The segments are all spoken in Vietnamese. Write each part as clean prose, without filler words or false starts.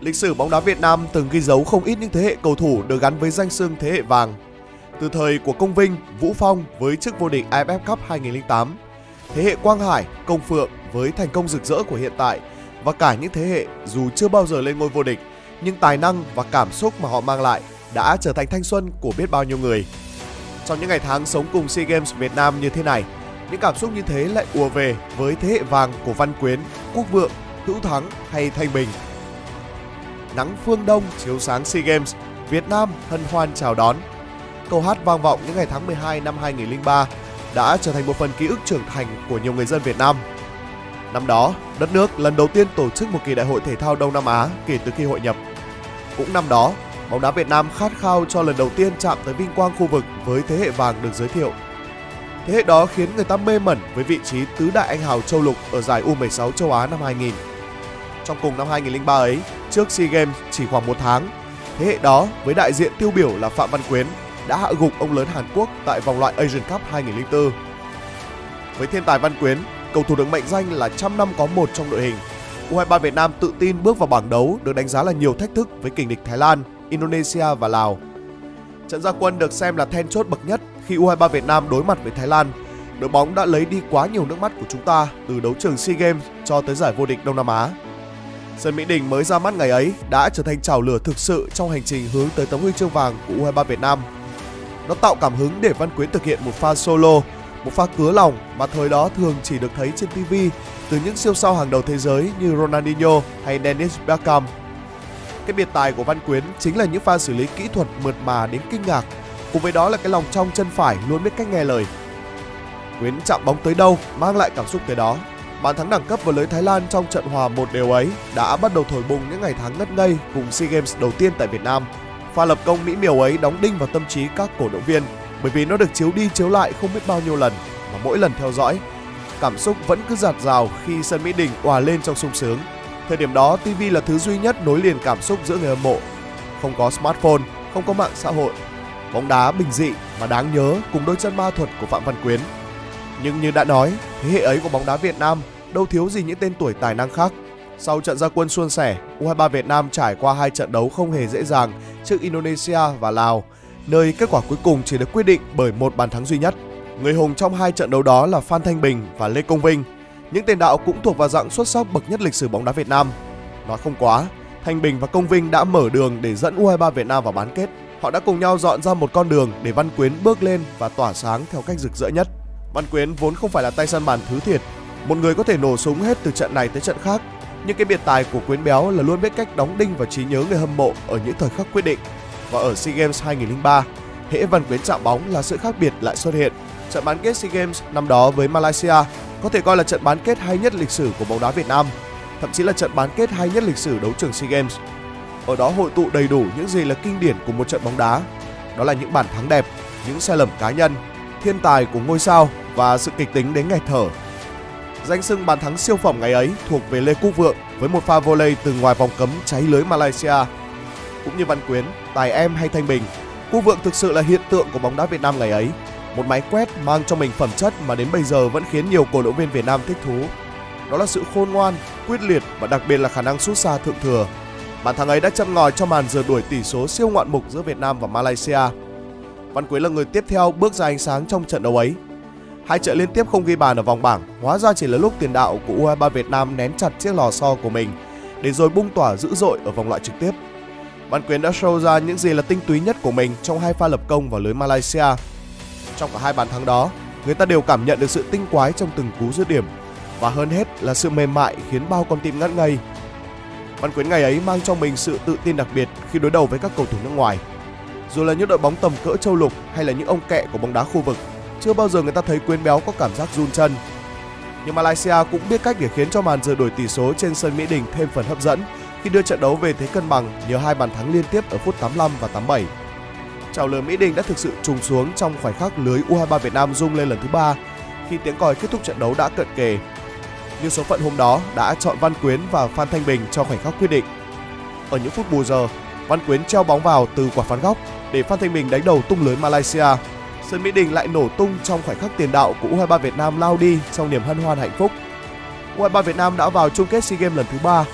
Lịch sử bóng đá Việt Nam từng ghi dấu không ít những thế hệ cầu thủ được gắn với danh xưng thế hệ vàng. Từ thời của Công Vinh, Vũ Phong với chức vô địch AFF Cup 2008, thế hệ Quang Hải, Công Phượng với thành công rực rỡ của hiện tại và cả những thế hệ dù chưa bao giờ lên ngôi vô địch nhưng tài năng và cảm xúc mà họ mang lại đã trở thành thanh xuân của biết bao nhiêu người. Trong những ngày tháng sống cùng SEA Games Việt Nam như thế này, những cảm xúc như thế lại ùa về với thế hệ vàng của Văn Quyến, Quốc Vượng, Hữu Thắng hay Thanh Bình. Nắng phương đông chiếu sáng SEA Games, Việt Nam hân hoan chào đón. Câu hát vang vọng những ngày tháng 12 năm 2003 đã trở thành một phần ký ức trưởng thành của nhiều người dân Việt Nam. Năm đó, đất nước lần đầu tiên tổ chức một kỳ đại hội thể thao Đông Nam Á kể từ khi hội nhập. Cũng năm đó, bóng đá Việt Nam khát khao cho lần đầu tiên chạm tới vinh quang khu vực với thế hệ vàng được giới thiệu. Thế hệ đó khiến người ta mê mẩn với vị trí tứ đại anh hào châu lục ở giải U16 châu Á năm 2000. Trong cùng năm 2003 ấy, trước SEA Games chỉ khoảng một tháng, thế hệ đó với đại diện tiêu biểu là Phạm Văn Quyến đã hạ gục ông lớn Hàn Quốc tại vòng loại Asian Cup 2004. Với thiên tài Văn Quyến, cầu thủ được mệnh danh là trăm năm có một trong đội hình, U23 Việt Nam tự tin bước vào bảng đấu được đánh giá là nhiều thách thức với kình địch Thái Lan, Indonesia và Lào. Trận ra quân được xem là then chốt bậc nhất khi U23 Việt Nam đối mặt với Thái Lan, đội bóng đã lấy đi quá nhiều nước mắt của chúng ta từ đấu trường SEA Games cho tới giải vô địch Đông Nam Á. Sân Mỹ Đình mới ra mắt ngày ấy đã trở thành chảo lửa thực sự trong hành trình hướng tới tấm huy chương vàng của U23 Việt Nam. Nó tạo cảm hứng để Văn Quyến thực hiện một pha solo, một pha cứa lòng mà thời đó thường chỉ được thấy trên TV từ những siêu sao hàng đầu thế giới như Ronaldinho hay Dennis Bergkamp. Cái biệt tài của Văn Quyến chính là những pha xử lý kỹ thuật mượt mà đến kinh ngạc, cùng với đó là cái lòng trong chân phải luôn biết cách nghe lời. Quyến chạm bóng tới đâu, mang lại cảm xúc tới đó. Bàn thắng đẳng cấp vào lưới Thái Lan trong trận hòa 1-1 ấy đã bắt đầu thổi bùng những ngày tháng ngất ngây cùng SEA Games đầu tiên tại Việt Nam. Pha lập công mỹ miều ấy đóng đinh vào tâm trí các cổ động viên bởi vì nó được chiếu đi chiếu lại không biết bao nhiêu lần, mà mỗi lần theo dõi, cảm xúc vẫn cứ dạt dào khi sân Mỹ Đình òa lên trong sung sướng. Thời điểm đó, TV là thứ duy nhất nối liền cảm xúc giữa người hâm mộ. Không có smartphone, không có mạng xã hội. Bóng đá bình dị mà đáng nhớ cùng đôi chân ma thuật của Phạm Văn Quyến. Nhưng như đã nói, thế hệ ấy của bóng đá Việt Nam đâu thiếu gì những tên tuổi tài năng khác. Sau trận ra quân suôn sẻ, U23 Việt Nam trải qua hai trận đấu không hề dễ dàng trước Indonesia và Lào, nơi kết quả cuối cùng chỉ được quyết định bởi một bàn thắng duy nhất. Người hùng trong hai trận đấu đó là Phan Thanh Bình và Lê Công Vinh. Những tiền đạo cũng thuộc vào dạng xuất sắc bậc nhất lịch sử bóng đá Việt Nam. Nói không quá, Thanh Bình và Công Vinh đã mở đường để dẫn U23 Việt Nam vào bán kết. Họ đã cùng nhau dọn ra một con đường để Văn Quyến bước lên và tỏa sáng theo cách rực rỡ nhất. Văn Quyến vốn không phải là tay săn bàn thứ thiệt, một người có thể nổ súng hết từ trận này tới trận khác. Nhưng cái biệt tài của Quyến béo là luôn biết cách đóng đinh vào trí nhớ người hâm mộ ở những thời khắc quyết định. Và ở SEA Games 2003, hễ Văn Quyến chạm bóng là sự khác biệt lại xuất hiện. Trận bán kết SEA Games năm đó với Malaysia có thể coi là trận bán kết hay nhất lịch sử của bóng đá Việt Nam, thậm chí là trận bán kết hay nhất lịch sử đấu trường SEA Games. Ở đó hội tụ đầy đủ những gì là kinh điển của một trận bóng đá, đó là những bàn thắng đẹp, những sai lầm cá nhân, thiên tài của ngôi sao và sự kịch tính đến nghẹt thở. Danh xưng bàn thắng siêu phẩm ngày ấy thuộc về Lê Quốc Vượng với một pha volley từ ngoài vòng cấm cháy lưới Malaysia. Cũng như Văn Quyến, Tài Em hay Thanh Bình, Quốc Vượng thực sự là hiện tượng của bóng đá Việt Nam ngày ấy. Một máy quét mang trong mình phẩm chất mà đến bây giờ vẫn khiến nhiều cổ động viên Việt Nam thích thú. Đó là sự khôn ngoan, quyết liệt và đặc biệt là khả năng sút xa thượng thừa. Bàn thắng ấy đã châm ngòi cho màn rượt đuổi tỷ số siêu ngoạn mục giữa Việt Nam và Malaysia. Văn Quyến là người tiếp theo bước ra ánh sáng trong trận đấu ấy. Hai trận liên tiếp không ghi bàn ở vòng bảng, hóa ra chỉ là lúc tiền đạo của U23 Việt Nam nén chặt chiếc lò xo của mình để rồi bung tỏa dữ dội ở vòng loại trực tiếp. Văn Quyến đã show ra những gì là tinh túy nhất của mình trong hai pha lập công vào lưới Malaysia. Trong cả hai bàn thắng đó, người ta đều cảm nhận được sự tinh quái trong từng cú dứt điểm và hơn hết là sự mềm mại khiến bao con tim ngất ngây. Văn Quyến ngày ấy mang trong mình sự tự tin đặc biệt khi đối đầu với các cầu thủ nước ngoài. Dù là những đội bóng tầm cỡ châu lục hay là những ông kẹ của bóng đá khu vực, chưa bao giờ người ta thấy Quyến béo có cảm giác run chân. Nhưng Malaysia cũng biết cách để khiến cho màn rượt đuổi tỷ số trên sân Mỹ Đình thêm phần hấp dẫn khi đưa trận đấu về thế cân bằng nhờ hai bàn thắng liên tiếp ở phút 85 và 87. Chào lửa Mỹ Đình đã thực sự trùng xuống trong khoảnh khắc lưới U23 Việt Nam rung lên lần thứ 3 khi tiếng còi kết thúc trận đấu đã cận kề. Nhưng số phận hôm đó đã chọn Văn Quyến và Phan Thanh Bình cho khoảnh khắc quyết định. Ở những phút bù giờ, Văn Quyến treo bóng vào từ quả phạt góc để Phan Thanh Bình đánh đầu tung lưới Malaysia. Sân Mỹ Đình lại nổ tung trong khoảnh khắc tiền đạo của U23 Việt Nam lao đi trong niềm hân hoan hạnh phúc. U23 Việt Nam đã vào chung kết SEA Games lần thứ 3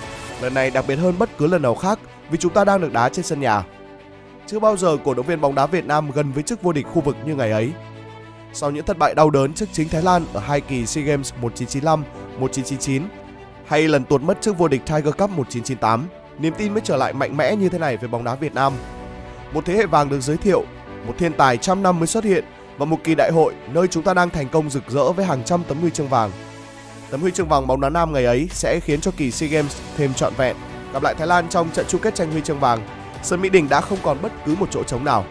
Lần này đặc biệt hơn bất cứ lần nào khác vì chúng ta đang được đá trên sân nhà. Chưa bao giờ cổ động viên bóng đá Việt Nam gần với chức vô địch khu vực như ngày ấy. Sau những thất bại đau đớn trước chính Thái Lan ở hai kỳ SEA Games 1995, 1999 hay lần tuột mất chức vô địch Tiger Cup 1998, niềm tin mới trở lại mạnh mẽ như thế này về bóng đá Việt Nam. Một thế hệ vàng được giới thiệu, một thiên tài trăm năm mới xuất hiện và một kỳ đại hội nơi chúng ta đang thành công rực rỡ với hàng trăm tấm huy chương vàng. Tấm huy chương vàng bóng đá nam ngày ấy sẽ khiến cho kỳ SEA Games thêm trọn vẹn. Gặp lại Thái Lan trong trận chung kết tranh huy chương vàng, sân Mỹ Đình đã không còn bất cứ một chỗ trống nào.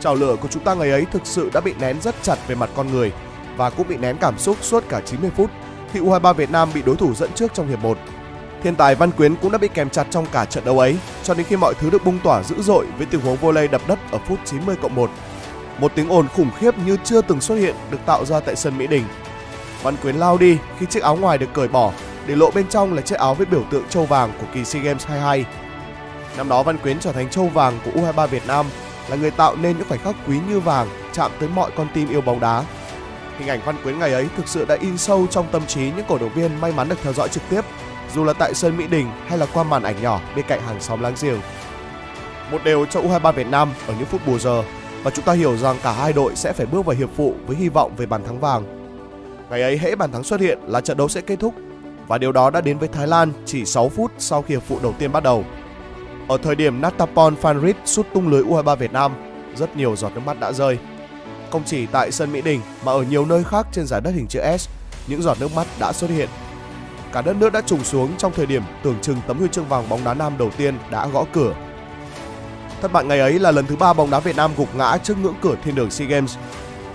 Chảo lửa của chúng ta ngày ấy thực sự đã bị nén rất chặt về mặt con người và cũng bị nén cảm xúc suốt cả 90 phút khi U23 Việt Nam bị đối thủ dẫn trước trong hiệp 1. Thiên tài Văn Quyến cũng đã bị kèm chặt trong cả trận đấu ấy cho đến khi mọi thứ được bung tỏa dữ dội với tình huống volley đập đất ở phút 90+1. Một tiếng ồn khủng khiếp như chưa từng xuất hiện được tạo ra tại sân Mỹ Đình. Văn Quyến lao đi khi chiếc áo ngoài được cởi bỏ để lộ bên trong là chiếc áo với biểu tượng châu vàng của kỳ SEA Games 22. Năm đó Văn Quyến trở thành châu vàng của U23 Việt Nam, là người tạo nên những khoảnh khắc quý như vàng chạm tới mọi con tim yêu bóng đá. Hình ảnh Văn Quyến ngày ấy thực sự đã in sâu trong tâm trí những cổ động viên may mắn được theo dõi trực tiếp, dù là tại sân Mỹ Đình hay là qua màn ảnh nhỏ bên cạnh hàng xóm láng giềng. Một đều cho U23 Việt Nam ở những phút bù giờ và chúng ta hiểu rằng cả hai đội sẽ phải bước vào hiệp phụ với hy vọng về bàn thắng vàng. Ngày ấy hễ bàn thắng xuất hiện là trận đấu sẽ kết thúc và điều đó đã đến với Thái Lan chỉ 6 phút sau khi hiệp phụ đầu tiên bắt đầu. Ở thời điểm Natapon Phanrit sút tung lưới U23 Việt Nam, rất nhiều giọt nước mắt đã rơi. Không chỉ tại sân Mỹ Đình mà ở nhiều nơi khác trên giải đất hình chữ S, những giọt nước mắt đã xuất hiện. Cả đất nước đã trùng xuống trong thời điểm tưởng chừng tấm huy chương vàng bóng đá nam đầu tiên đã gõ cửa. Thất bại ngày ấy là lần thứ 3 bóng đá Việt Nam gục ngã trước ngưỡng cửa thiên đường SEA Games.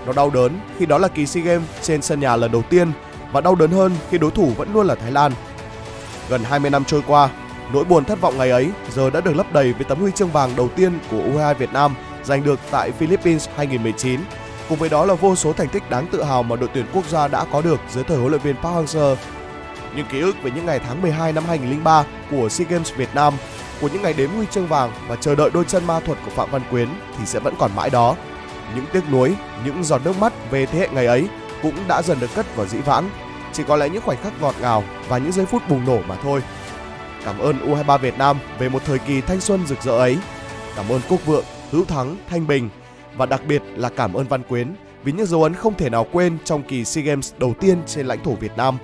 Nó đau đớn khi đó là kỳ SEA Games trên sân nhà lần đầu tiên và đau đớn hơn khi đối thủ vẫn luôn là Thái Lan. Gần 20 năm trôi qua, nỗi buồn thất vọng ngày ấy giờ đã được lấp đầy với tấm huy chương vàng đầu tiên của U22 Việt Nam giành được tại Philippines 2019. Cùng với đó là vô số thành tích đáng tự hào mà đội tuyển quốc gia đã có được dưới thời huấn luyện viên Park Hang-seo. Những ký ức về những ngày tháng 12 năm 2003 của SEA Games Việt Nam, của những ngày đếm huy chương vàng và chờ đợi đôi chân ma thuật của Phạm Văn Quyến thì sẽ vẫn còn mãi đó. Những tiếc nuối, những giọt nước mắt về thế hệ ngày ấy cũng đã dần được cất vào dĩ vãng. Chỉ có lẽ những khoảnh khắc ngọt ngào và những giây phút bùng nổ mà thôi. Cảm ơn U23 Việt Nam về một thời kỳ thanh xuân rực rỡ ấy. Cảm ơn Quốc Vượng, Hữu Thắng, Thanh Bình và đặc biệt là cảm ơn Văn Quyến vì những dấu ấn không thể nào quên trong kỳ SEA Games đầu tiên trên lãnh thổ Việt Nam.